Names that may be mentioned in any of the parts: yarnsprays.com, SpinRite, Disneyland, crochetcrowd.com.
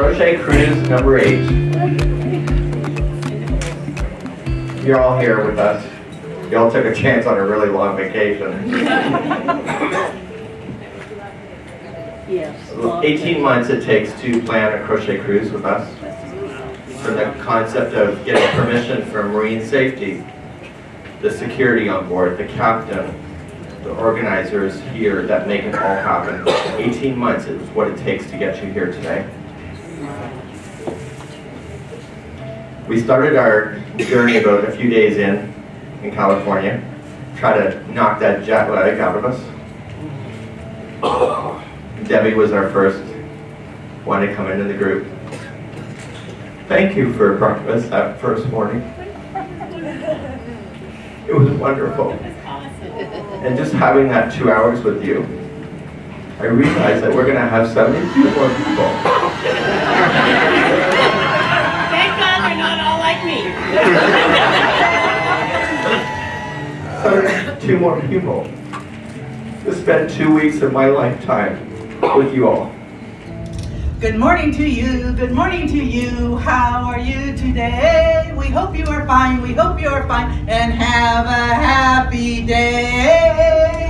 Crochet Cruise number 8. You're all here with us. Y'all took a chance on a really long vacation. Yes. 18 months it takes to plan a crochet cruise with us. From the concept of getting permission from marine safety, the security on board, the captain, the organizers here that make it all happen. 18 months is what it takes to get you here today. We started our journey about a few days in California, try to knock that jet lag out of us. Debbie was our first one to come into the group. Thank you for breakfast that first morning. It was wonderful. And just having that 2 hours with you, I realized that we're going to have 72 more people. Thank God they're not all like me. 72 more people. To spend 2 weeks of my lifetime with you all. Good morning to you, good morning to you. How are you today? We hope you are fine, we hope you are fine, and have a happy day.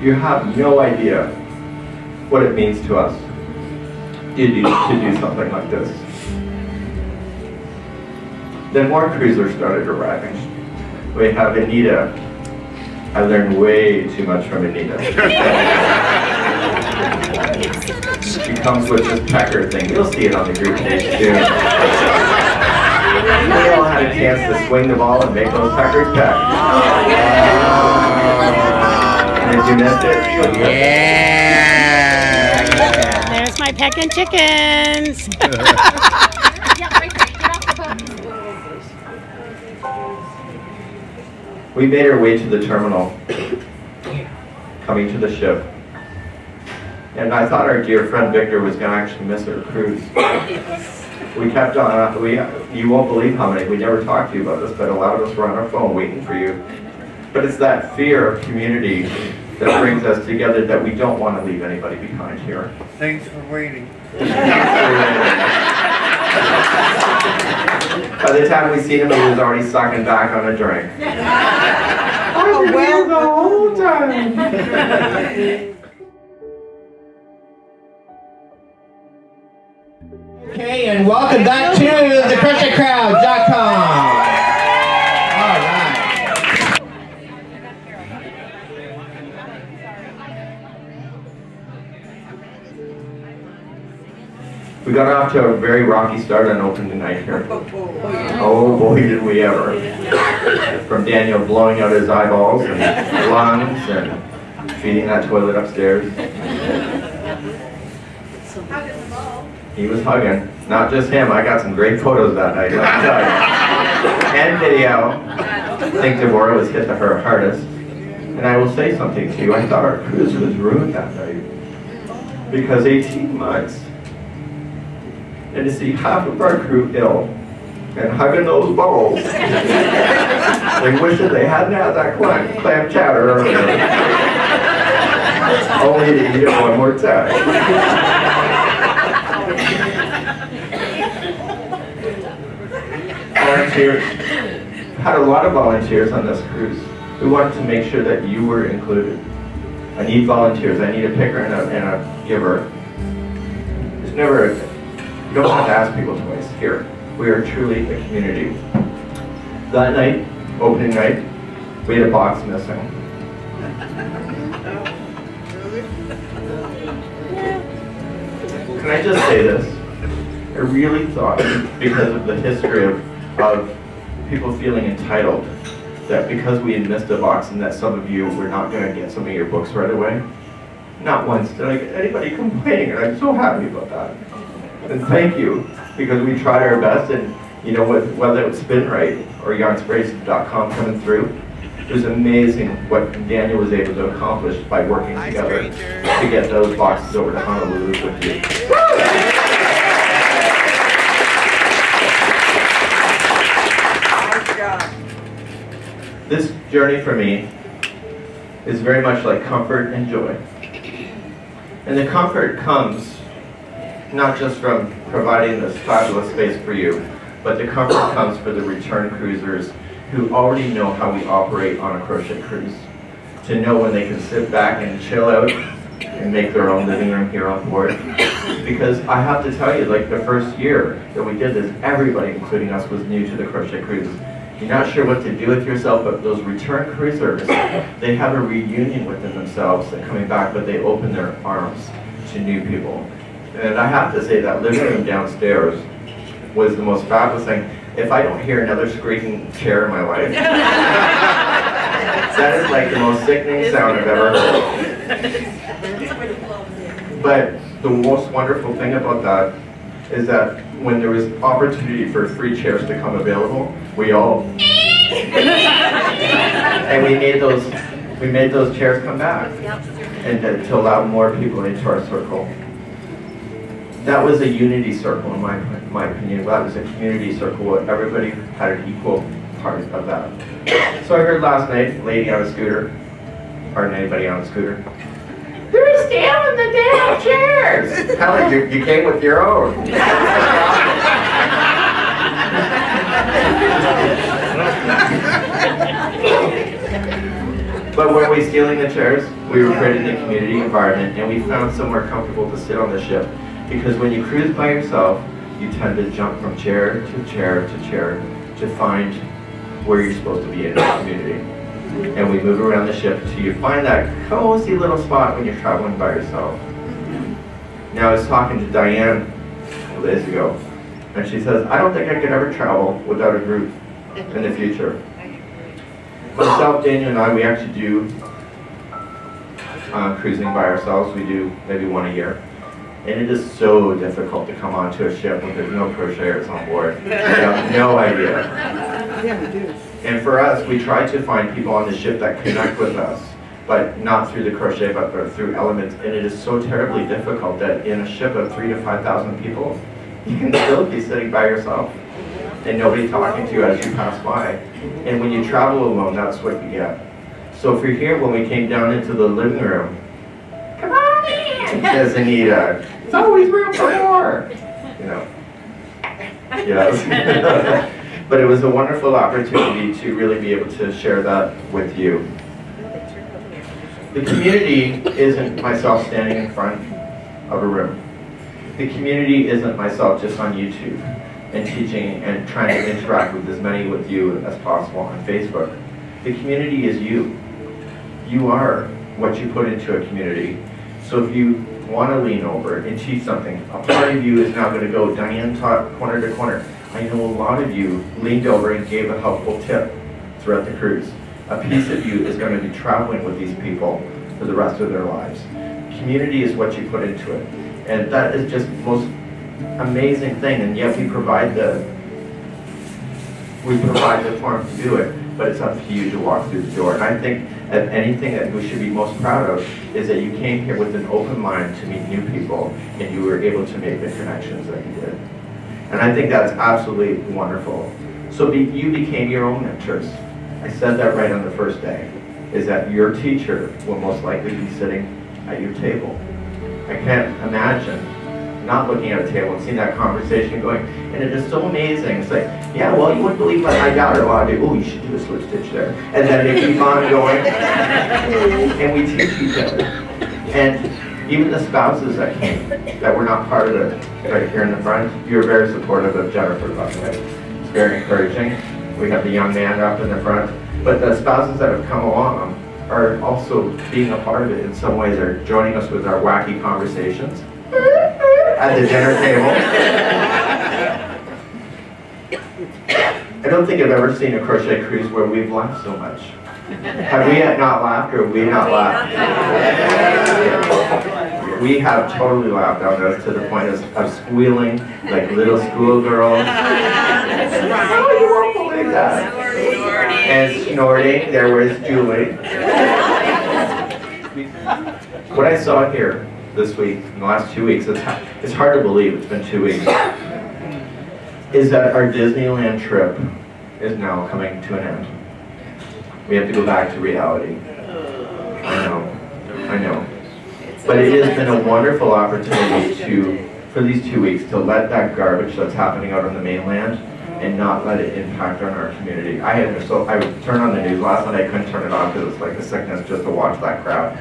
You have no idea what it means to us to do something like this. Then more cruisers started arriving. We have Anita. I learned way too much from Anita. She comes with this pecker thing. You'll see it on the group page too. We all had a chance to swing the ball and make those peckers peck. And if you missed it, you missed it. Yeah. There's my pecking chickens. We made our way to the terminal, coming to the ship, and I thought our dear friend Victor was going to actually miss our cruise. We kept on, you won't believe how many, we never talked to you about this, but a lot of us were on our phone waiting for you. But it's that fear of community that brings us together that we don't want to leave anybody behind here. Thanks for waiting. By the time we seen him, he was already sucking back on a drink. Oh, well, the whole time. Okay, and welcome back to the crochetcrowd.com. All right. We got off to a very rocky start on opening night here. Oh boy, did we ever. From Daniel blowing out his eyeballs and lungs and feeding that toilet upstairs. He was hugging. Not just him, I got some great photos that night. And video. I think Deborah was hit her hardest. And I will say something to you, I thought our cruise was ruined that night. Because 18 months, and to see half of our crew ill, and hugging those balls. They wish that they hadn't had that clam chowder earlier. Only to eat it one more time. Volunteers. Had a lot of volunteers on this cruise. We wanted to make sure that you were included. I need volunteers. I need a picker and a giver. There's never, you don't have to ask people twice. Here. We are truly a community. That night, opening night, we had a box missing. Can I just say this? I really thought, because of the history of people feeling entitled, that because we had missed a box and that some of you were not going to get some of your books right away, not once did I get anybody complaining, and I'm so happy about that. And thank you. Because we tried our best, and you know, whether it was SpinRite or yarnsprays.com coming through, it was amazing what Daniel was able to accomplish by working together to get those boxes over to Honolulu with you. This journey for me is very much like comfort and joy. And the comfort comes not just from providing this fabulous space for you, but the comfort comes for the return cruisers who already know how we operate on a crochet cruise. To know when they can sit back and chill out and make their own living room here on board. Because I have to tell you, like the first year that we did this, everybody, including us, was new to the crochet cruise. You're not sure what to do with yourself, but those return cruisers, they have a reunion within themselves and coming back, but they open their arms to new people. And I have to say that living room downstairs was the most fabulous thing. If I don't hear another squeaking chair in my life, that is like the most sickening sound I've ever heard. But the most wonderful thing about that is that when there was opportunity for free chairs to come available, we all and we made those chairs come back and to allow more people into our circle. That was a unity circle, in my opinion. That was a community circle where everybody had an equal part of that. So I heard last night, lady on a scooter, pardon anybody on a scooter, they're stealing the damn chairs! Helen, you came with your own. But were we stealing the chairs? We were creating a community environment, and we found somewhere comfortable to sit on the ship. Because when you cruise by yourself, you tend to jump from chair to chair to chair to find where you're supposed to be in the community. And we move around the ship till you find that cozy little spot when you're traveling by yourself. Now I was talking to Diane a couple days ago, and she says, I don't think I could ever travel without a group in the future. Myself, Daniel, and I, we actually do cruising by ourselves. We do maybe one a year. And it is so difficult to come onto a ship when there's no crocheters on board. They have no idea. And for us, we try to find people on the ship that connect with us, but not through the crochet, but through elements. And it is so terribly difficult that in a ship of 3,000 to 5,000 people, you can still be sitting by yourself and nobody talking to you as you pass by. And when you travel alone, that's what you get. So if you're here, when we came down into the living room, as Anita, it's always room for more, you know. Yes. But it was a wonderful opportunity to really be able to share that with you. The community isn't myself standing in front of a room. The community isn't myself just on YouTube and teaching and trying to interact with as many with you as possible on Facebook. The community is you. You are what you put into a community. So if you want to lean over and teach something, a part of you is now going to go, Diane taught corner to corner. I know a lot of you leaned over and gave a helpful tip throughout the cruise. A piece of you is going to be traveling with these people for the rest of their lives. Community is what you put into it. And that is just the most amazing thing, and yet we provide the form to do it. But it's up to you to walk through the door. And I think that anything that we should be most proud of is that you came here with an open mind to meet new people, and you were able to make the connections that you did. And I think that's absolutely wonderful. So you became your own mentors. I said that right on the first day, is that your teacher will most likely be sitting at your table. I can't imagine not looking at a table and seeing that conversation going, and it is so amazing. It's like, yeah, well, you wouldn't believe what I got, or what I do. Oh, you should do a slip stitch there. And then they keep on going, and we teach each other. And even the spouses that came, that were not part of it, right here in the front, you were very supportive of Jennifer, by the way. It's very encouraging. We have the young man up in the front, but the spouses that have come along are also being a part of it in some ways. They're joining us with our wacky conversations at the dinner table. I don't think I've ever seen a crochet cruise where we've laughed so much. Have we not laughed, or have we not laughed? We have totally laughed on this to the point of squealing like little schoolgirls. Oh, you won't believe that. And snorting, there was Julie. What I saw here this week, in the last 2 weeks, it's hard to believe it's been 2 weeks, is that our Disneyland trip is now coming to an end. We have to go back to reality. I know. But it has been a wonderful opportunity to, for these 2 weeks, to let that garbage that's happening out on the mainland and not let it impact on our community. I would turn on the news last night. I couldn't turn it on because it was like a sickness just to watch that crowd.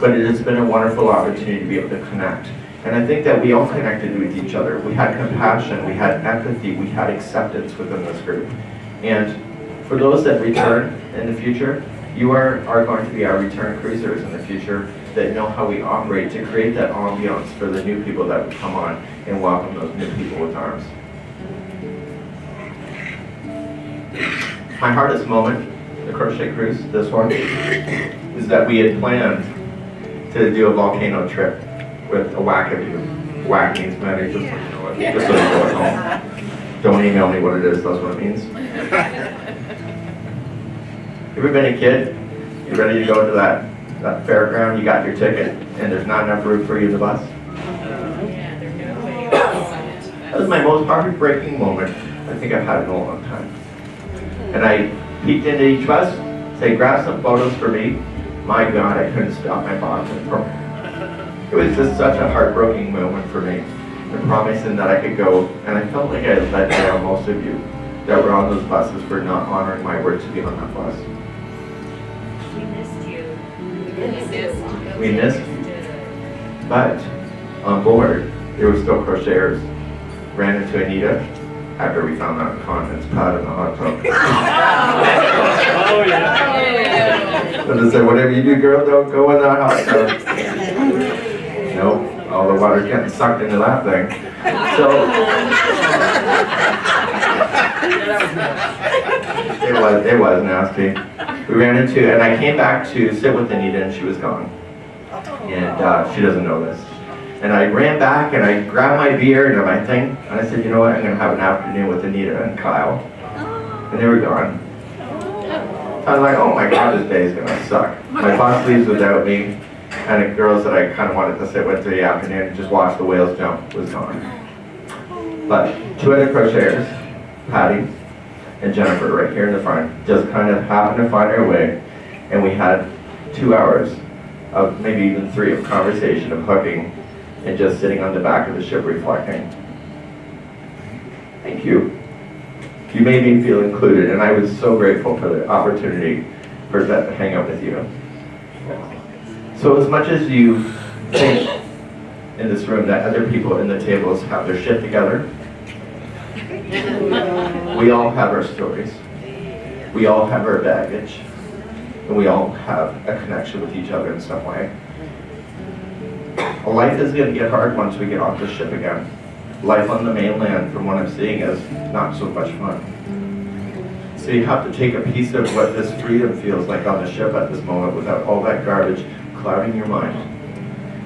But it has been a wonderful opportunity to be able to connect. And I think that we all connected with each other. We had compassion, we had empathy, we had acceptance within this group. And for those that return in the future, you are going to be our return cruisers in the future that know how we operate to create that ambiance for the new people that would come on and welcome those new people with arms. My hardest moment, the crochet cruise, this one, is that we had planned to do a volcano trip with a whack of you. Whack means many, just so you know what, just so you go at home. Don't email me what it is, that's what it means. Ever been a kid? You're ready to go to that fairground, you got your ticket, and there's not enough room for you in the bus? That was my most heartbreaking moment I think I've had in a long time. And I peeked into each bus, say, grab some photos for me. My God, I couldn't stop my bottom from. It was just such a heartbroken moment for me. The promising that I could go, and I felt like I had let down most of you that were on those buses for not honoring my word to be on that bus. We missed you. We missed you. But on board, there were still crocheters. Ran into Anita after we found out incontinence pad in the hot tub. Oh yeah. And they said, whatever you do, girl, don't go in that hot tub. Nope, all the water's getting sucked into that thing. So it was nasty. We ran into, and I came back to sit with Anita, and she was gone. And she doesn't know this. And I ran back, and I grabbed my beard and my thing, and I said, you know what, I'm going to have an afternoon with Anita and Kyle. And they were gone. I was like, oh my God, this day's going to suck. My boss leaves without me. And the girls that I kind of wanted to sit with the afternoon and just watch the whales jump was gone. But two other crocheters, Patty and Jennifer, right here in the front, just kind of happened to find our way, and we had 2 hours of maybe even 3 of conversation, of hooking, and just sitting on the back of the ship reflecting. Thank you. You made me feel included, and I was so grateful for the opportunity for that to hang out with you. So as much as you think in this room that other people in the tables have their shit together, we all have our stories, we all have our baggage, and we all have a connection with each other in some way. Life is going to get hard once we get off the ship again. Life on the mainland, from what I'm seeing, is not so much fun. So you have to take a piece of what this freedom feels like on the ship at this moment without all that garbage clouding your mind,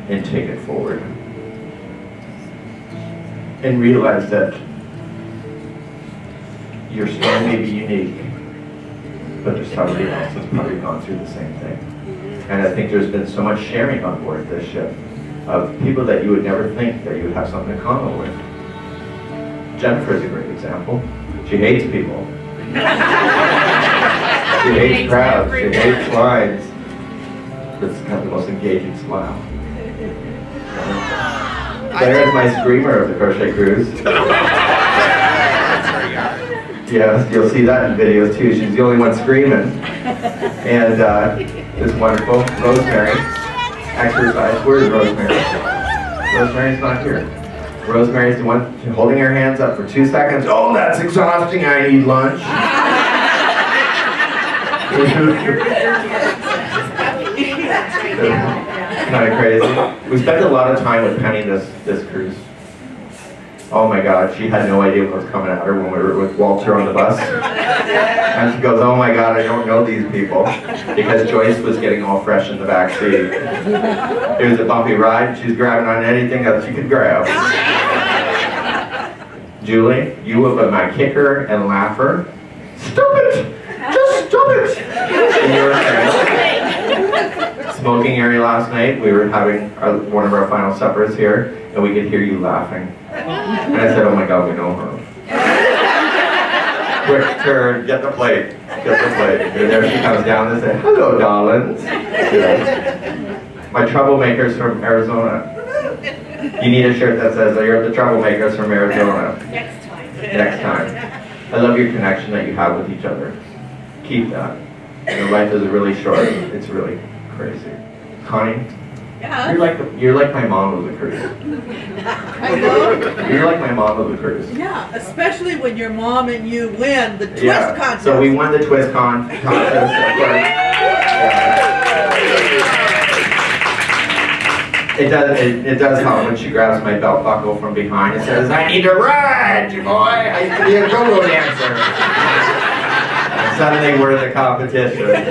and take it forward. And realize that your story may be unique, but there's somebody else that's probably gone through the same thing. And I think there's been so much sharing on board this ship of people that you would never think that you would have something in common with. Jennifer's a great example. She hates people. She hates crowds. She hates lines. That's kind of the most engaging smile. There's my screamer of the crochet cruise. Yes, you'll see that in videos too. She's the only one screaming. And it's wonderful. Rosemary. Exercise. Where is Rosemary? Rosemary's not here. Rosemary's the one holding her hands up for 2 seconds. Oh, that's exhausting. I need lunch. Kind of crazy. We spent a lot of time with Penny this cruise. Oh my God, she had no idea what was coming at her when we were with Walter on the bus. And she goes, oh my God, I don't know these people. Because Joyce was getting all fresh in the back seat. It was a bumpy ride. She's grabbing on anything that she could grab. Julie, you have been my kicker and laugher. Stop it! Just stop it! And you were smoking area last night, we were having one of our final suppers here, and we could hear you laughing. And I said, oh my God, we know her. Quick turn, get the plate, get the plate. And there she comes down and says, hello, darlings. Yeah. my troublemakers from Arizona. You need a shirt that says, "You're the troublemakers from Arizona." Next time. Next time. I love your connection that you have with each other. Keep that. Your life is really short. It's really crazy. Connie? Yeah. You're like my mom with a cruise. I know. You're like my mom with a cruise. Yeah, especially when your mom and you win the twist contest. So we won the twist contest. It does help when she grabs my belt buckle from behind and says, "I need to run, boy. I need to be a go-go dancer." And suddenly we're in the competition.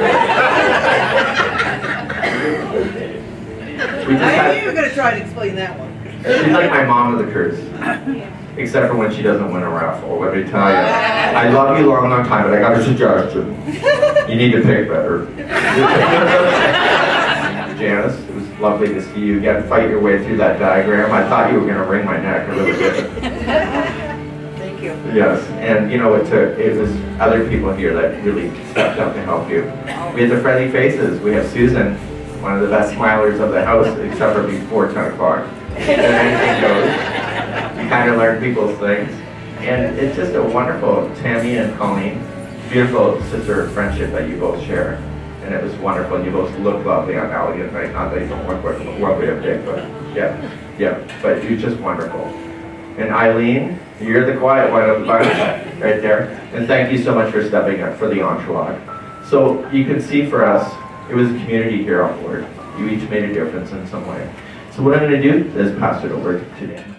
I knew you were going to try to explain that one. She's like my mom with a curse. Except for when she doesn't win a raffle, let me tell you. I love you long, long time, but I got a suggestion. You need to pick better. Janice, it was lovely to see you again. Fight your way through that diagram. I thought you were going to wring my neck a little bit. Thank you. Yes, and you know, it was other people here that really stepped up to help you. We had the friendly faces. We have Susan, one of the best smilers of the house, except for before 10 o'clock. And anything goes. You kind of learn people's things. And it's just a wonderful, Tammy and Colleen, beautiful sister friendship that you both share. And it was wonderful. And you both look lovely on Elegant Night. Not that you don't look lovely up there, but yeah. But you're just wonderful. And Eileen, you're the quiet one of the bunch right there. And thank you so much for stepping up for the entourage. So you can see for us, it was a community here on board. You each made a difference in some way. So what I'm going to do is pass it over to Dan.